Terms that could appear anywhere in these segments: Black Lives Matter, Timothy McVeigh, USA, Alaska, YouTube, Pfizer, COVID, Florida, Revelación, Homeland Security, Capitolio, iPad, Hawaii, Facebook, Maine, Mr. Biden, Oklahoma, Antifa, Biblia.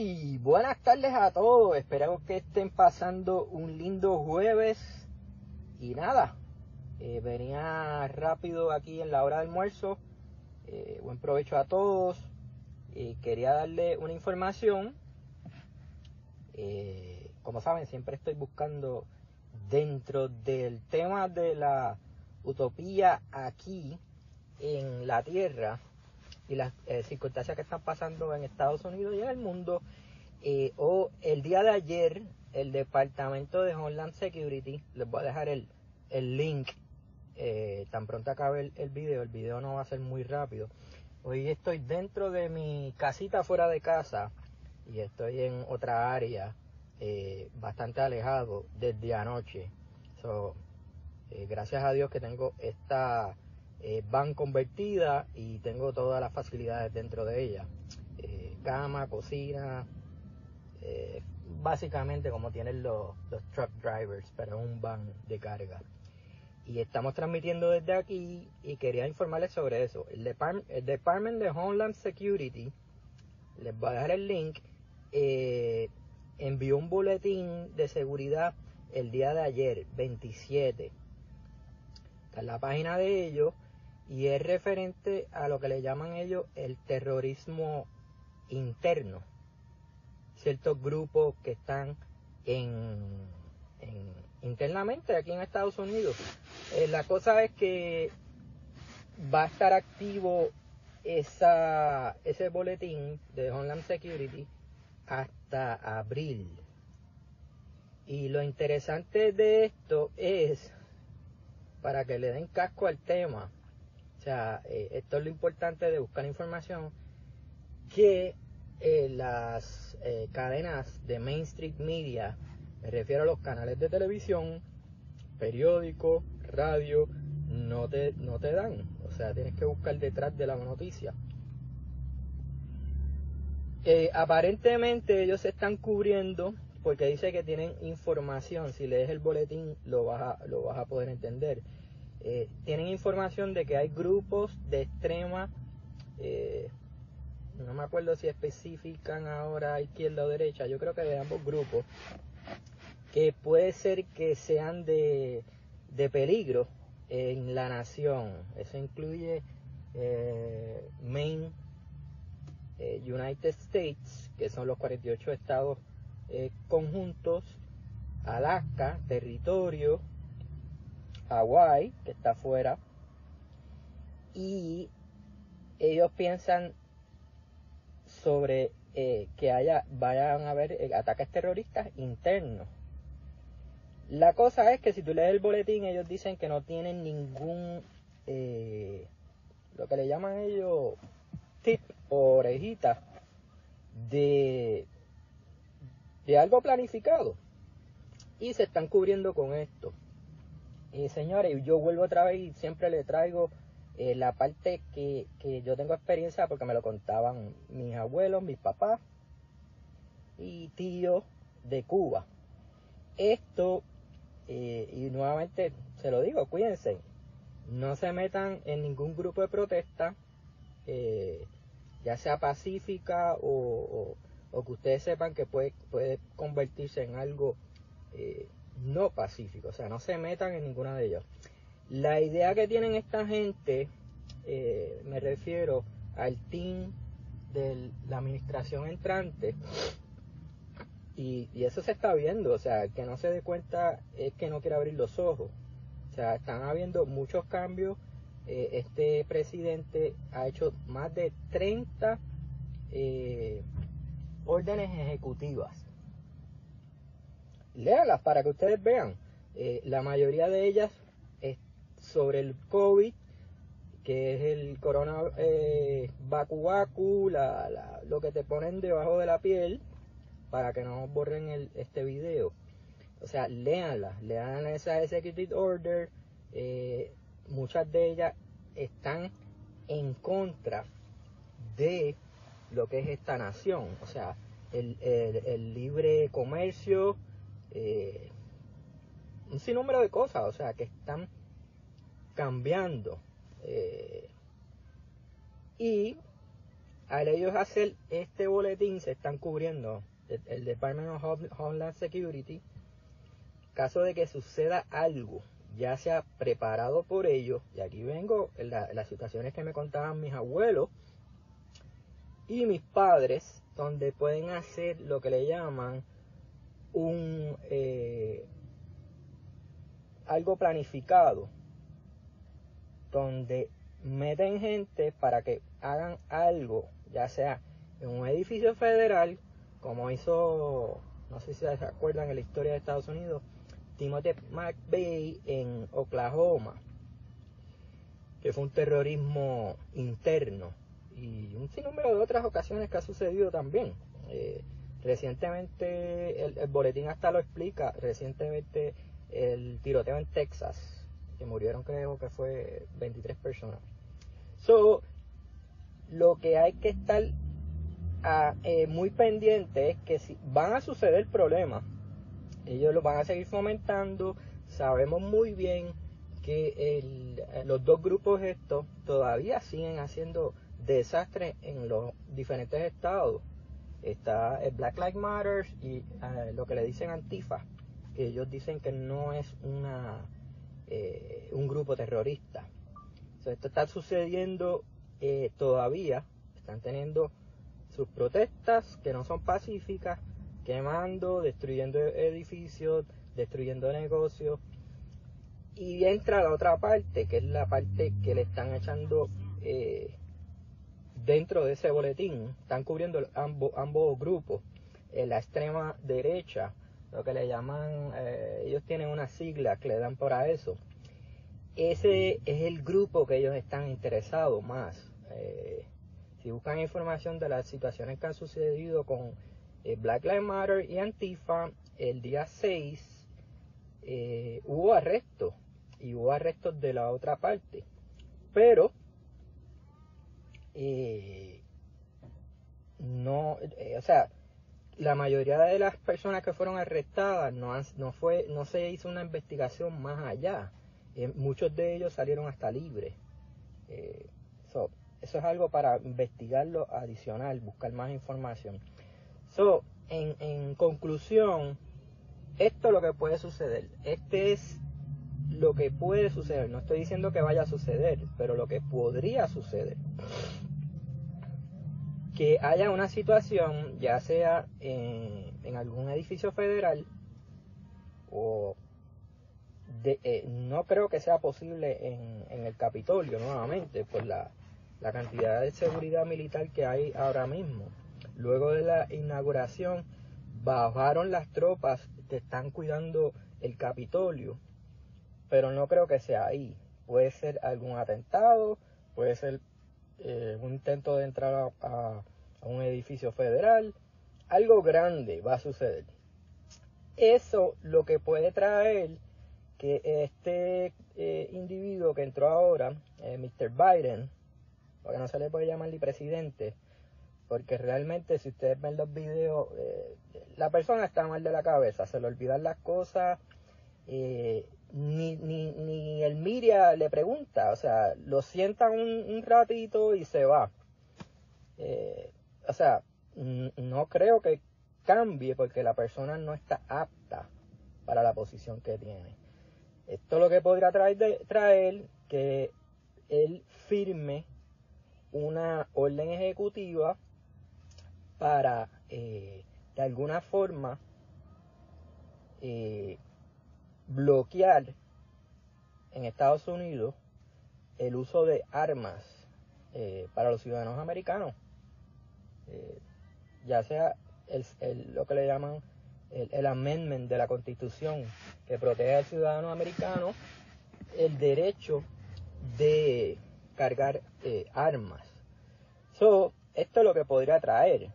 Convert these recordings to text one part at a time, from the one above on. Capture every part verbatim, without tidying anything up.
Muy buenas tardes a todos, esperamos que estén pasando un lindo jueves y nada, eh, venía rápido aquí en la hora de almuerzo, eh, buen provecho a todos, eh, quería darle una información, eh, como saben siempre estoy buscando dentro del tema de la utopía aquí en la tierra, y las eh, circunstancias que están pasando en Estados Unidos y en el mundo. Eh, o el día de ayer, el Departamento de Homeland Security, les voy a dejar el, el link, eh, tan pronto acabe el, el video, el video no va a ser muy rápido. Hoy estoy dentro de mi casita fuera de casa, y estoy en otra área, eh, bastante alejado, desde anoche. So, eh, gracias a Dios que tengo esta... Eh, van convertida y tengo todas las facilidades dentro de ella, eh, cama, cocina, eh, básicamente como tienen los, los truck drivers, pero es un van de carga, y estamos transmitiendo desde aquí y quería informarles sobre eso. El, Depart- el Department de Homeland Security, les voy a dejar el link, eh, envió un boletín de seguridad el día de ayer, veintisiete, está en la página de ellos. Y es referente a lo que le llaman ellos el terrorismo interno. Ciertos grupos que están en, en internamente aquí en Estados Unidos. Eh, la cosa es que va a estar activo esa, ese boletín de Homeland Security hasta abril. Y lo interesante de esto es, para que le den casco al tema, o sea, eh, esto es lo importante de buscar información, que eh, las eh, cadenas de mainstream media, me refiero a los canales de televisión, periódico, radio, no te, no te dan. O sea, tienes que buscar detrás de la noticia. Eh, aparentemente ellos se están cubriendo porque dice que tienen información. Si lees el boletín lo vas a, lo vas a poder entender. Eh, tienen información de que hay grupos de extrema, eh, no me acuerdo si especifican ahora izquierda o derecha, yo creo que de ambos grupos, que puede ser que sean de, de peligro en la nación. Eso incluye eh, Maine, eh, United States, que son los cuarenta y ocho estados eh, conjuntos, Alaska, territorio, Hawaii, que está afuera, y ellos piensan sobre eh, que haya, vayan a haber eh, ataques terroristas internos. La cosa es que si tú lees el boletín, ellos dicen que no tienen ningún, eh, lo que le llaman ellos, tip o orejita de, de algo planificado, y se están cubriendo con esto. Eh, señores, yo vuelvo otra vez y siempre le traigo eh, la parte que, que yo tengo experiencia porque me lo contaban mis abuelos, mis papás y tíos de Cuba. Esto, eh, y nuevamente se lo digo, cuídense, no se metan en ningún grupo de protesta, eh, ya sea pacífica o, o, o que ustedes sepan que puede, puede convertirse en algo... Eh, no pacífico, o sea, no se metan en ninguna de ellas. La idea que tienen esta gente, eh, me refiero al team de la administración entrante, y, y eso se está viendo, o sea, el que no se dé cuenta es que no quiere abrir los ojos. O sea, están habiendo muchos cambios, eh, este presidente ha hecho más de treinta eh, órdenes ejecutivas. Léalas para que ustedes vean, eh, la mayoría de ellas es sobre el COVID, que es el corona eh, vacu vacu, la, la, lo que te ponen debajo de la piel, para que no borren el, este video. O sea, léanlas, lean esa executive order, eh, muchas de ellas están en contra de lo que es esta nación, o sea, el, el, el libre comercio, Eh, un sinnúmero de cosas, o sea, que están cambiando, eh, y al ellos hacer este boletín se están cubriendo el, el Department of Homeland Security, caso de que suceda algo ya sea preparado por ellos. Y aquí vengo la, las situaciones que me contaban mis abuelos y mis padres, donde pueden hacer lo que le llaman un eh, algo planificado, donde meten gente para que hagan algo, ya sea en un edificio federal, como hizo, no sé si se acuerdan en la historia de Estados Unidos, Timothy McVeigh en Oklahoma, que fue un terrorismo interno, y un sinnúmero de otras ocasiones que ha sucedido también. Eh, recientemente, el, el boletín hasta lo explica, recientemente el tiroteo en Texas, que murieron creo que fue veintitrés personas. So, lo que hay que estar a, eh, muy pendiente es que si van a suceder problemas, ellos lo van a seguir fomentando. Sabemos muy bien que el, los dos grupos estos todavía siguen haciendo desastres en los diferentes estados. Está el Black Lives Matter y uh, lo que le dicen Antifa, que ellos dicen que no es una eh, un grupo terrorista. So, esto está sucediendo eh, todavía. Están teniendo sus protestas que no son pacíficas, quemando, destruyendo edificios, destruyendo negocios. Y entra la otra parte, que es la parte que le están echando eh, dentro de ese boletín. Están cubriendo ambos, ambos grupos. Eh, la extrema derecha, lo que le llaman, eh, ellos tienen una sigla que le dan para eso. Ese es el grupo que ellos están interesados más. Eh, si buscan información de las situaciones que han sucedido con eh, Black Lives Matter y Antifa, el día seis eh, hubo arrestos, y hubo arrestos de la otra parte. Pero Eh, no, eh, o sea, la mayoría de las personas que fueron arrestadas no, han, no, fue, no se hizo una investigación más allá. Eh, muchos de ellos salieron hasta libres. Eh, so, eso es algo para investigarlo adicional, buscar más información. So, en, en conclusión, esto es lo que puede suceder. Este es lo que puede suceder. No estoy diciendo que vaya a suceder, pero lo que podría suceder. Que haya una situación, ya sea en, en algún edificio federal, o de, eh, no creo que sea posible en, en el Capitolio nuevamente, por la, la cantidad de seguridad militar que hay ahora mismo. Luego de la inauguración, bajaron las tropas que están cuidando el Capitolio, pero no creo que sea ahí. Puede ser algún atentado, puede ser eh, un intento de entrar a, a, a un edificio federal. Algo grande va a suceder. Eso lo que puede traer que este eh, individuo que entró ahora, eh, míster Biden, porque no se le puede llamar ni presidente, porque realmente si ustedes ven los videos, eh, la persona está mal de la cabeza, se le olvidan las cosas. Eh, Ni, ni, ni el media le pregunta, o sea, lo sientan un, un ratito y se va. Eh, o sea, no creo que cambie porque la persona no está apta para la posición que tiene. Esto es lo que podría traer, de, traer que él firme una orden ejecutiva para, eh, de alguna forma, eh, bloquear en Estados Unidos el uso de armas eh, para los ciudadanos americanos, eh, ya sea el, el, lo que le llaman el, el amendment de la Constitución, que protege al ciudadano americano el derecho de cargar eh, armas. So, esto es lo que podría traer.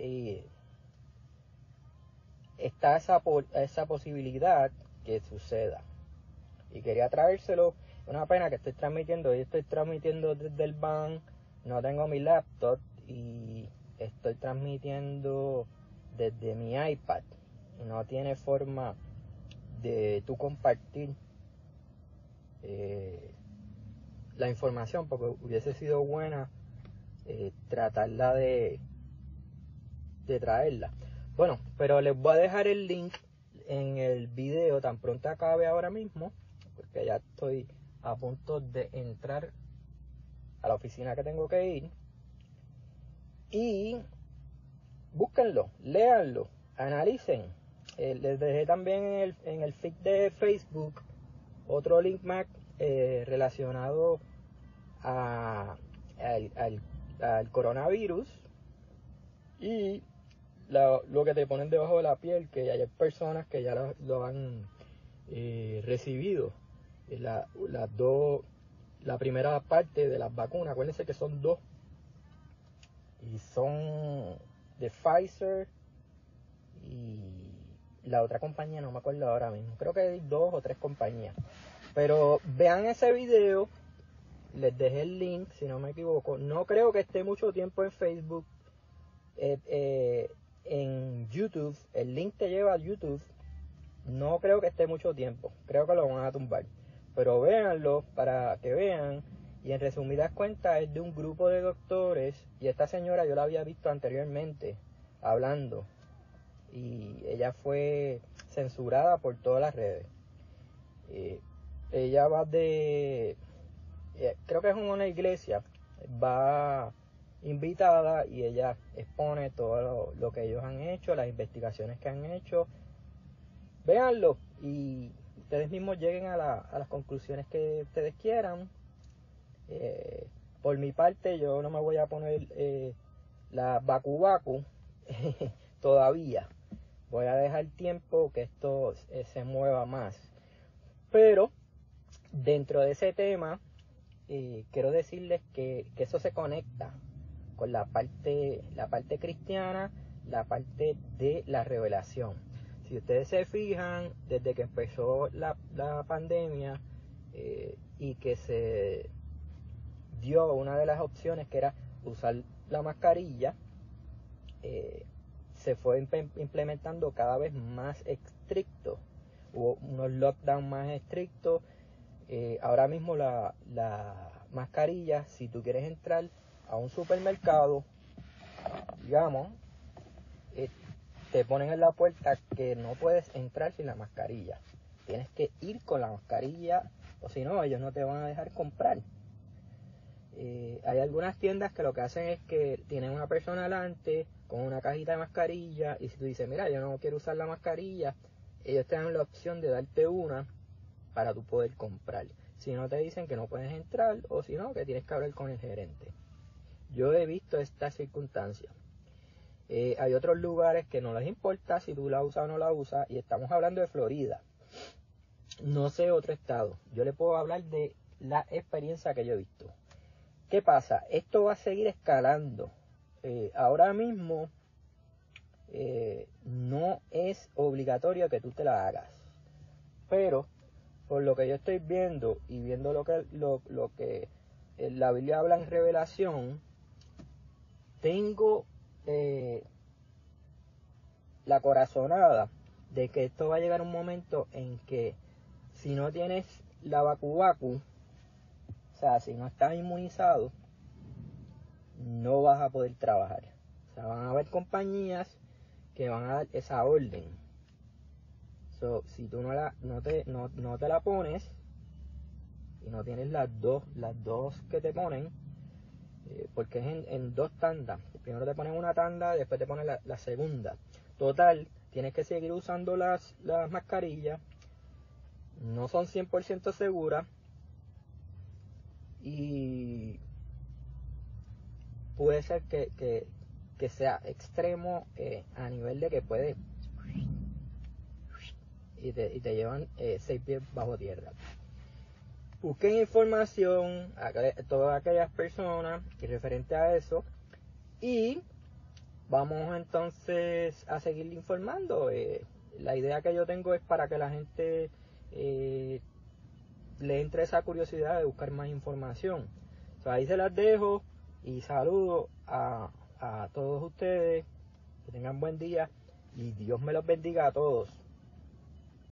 Eh, está esa, esa posibilidad que suceda, y quería traérselo. Una pena que estoy transmitiendo, yo estoy transmitiendo desde el van, no tengo mi laptop y estoy transmitiendo desde mi iPad, no tiene forma de tú compartir eh, la información, porque hubiese sido buena eh, tratarla de, de traerla. Bueno, pero les voy a dejar el link en el video tan pronto acabe ahora mismo, porque ya estoy a punto de entrar a la oficina que tengo que ir. Y búsquenlo, léanlo, analicen. Eh, les dejé también en el, en el feed de Facebook otro link más eh, relacionado a, al, al, al coronavirus y la, lo que te ponen debajo de la piel, que hay personas que ya lo, lo han eh, recibido. La, las dos, la primera parte de las vacunas, acuérdense que son dos, y son de Pfizer y la otra compañía, no me acuerdo ahora mismo, creo que hay dos o tres compañías. Pero vean ese video, les dejé el link si no me equivoco. No creo que esté mucho tiempo en Facebook, eh, eh, en YouTube, el link te lleva a YouTube. No creo que esté mucho tiempo, creo que lo van a tumbar, pero véanlo para que vean. Y en resumidas cuentas es de un grupo de doctores, y esta señora yo la había visto anteriormente hablando, y ella fue censurada por todas las redes. Eh, ella va de, eh, creo que es una iglesia, va invitada y ella expone todo lo, lo que ellos han hecho, las investigaciones que han hecho. Véanlo y ustedes mismos lleguen a, la, a las conclusiones que ustedes quieran. Eh, por mi parte yo no me voy a poner eh, la vacu vacu todavía, voy a dejar tiempo que esto eh, se mueva más. Pero dentro de ese tema eh, quiero decirles que, que eso se conecta con la parte, la parte cristiana, la parte de la revelación. Si ustedes se fijan, desde que empezó la, la pandemia eh, y que se dio una de las opciones que era usar la mascarilla, eh, se fue imp- implementando cada vez más estricto, hubo unos lockdowns más estrictos. Eh, ahora mismo la, la mascarilla, si tú quieres entrar a un supermercado, digamos, eh, te ponen en la puerta que no puedes entrar sin la mascarilla, tienes que ir con la mascarilla, o si no ellos no te van a dejar comprar. Eh, hay algunas tiendas que lo que hacen es que tienen una persona delante con una cajita de mascarilla, y si tú dices, mira, yo no quiero usar la mascarilla, ellos te dan la opción de darte una para tú poder comprar. Si no, te dicen que no puedes entrar, o si no, que tienes que hablar con el gerente. Yo he visto estas circunstancias. Eh, hay otros lugares que no les importa si tú la usas o no la usas, y estamos hablando de Florida, no sé otro estado. Yo le puedo hablar de la experiencia que yo he visto. ¿Qué pasa? Esto va a seguir escalando. Eh, ahora mismo eh, no es obligatorio que tú te la hagas. Pero por lo que yo estoy viendo y viendo lo que, lo, lo que eh, la Biblia habla en Revelación, tengo eh, la corazonada de que esto va a llegar un momento en que si no tienes la vacu-vacu, o sea, si no estás inmunizado, no vas a poder trabajar. O sea, van a haber compañías que van a dar esa orden. So, si tú no, la, no, te, no, no te la pones y no tienes las dos, las dos que te ponen, eh, porque es en, en dos tandas. Primero te ponen una tanda, después te ponen la, la segunda. Total, tienes que seguir usando las, las mascarillas. No son cien por ciento seguras. Y puede ser que, que, que sea extremo eh, a nivel de que puede y te, y te llevan eh, seis pies bajo tierra. Busquen información a todas aquellas personas que referente a eso, y vamos entonces a seguir informando. Eh, la idea que yo tengo es para que la gente eh, le entra esa curiosidad de buscar más información. O sea, ahí se las dejo y saludo a, a todos ustedes, que tengan buen día y Dios me los bendiga a todos.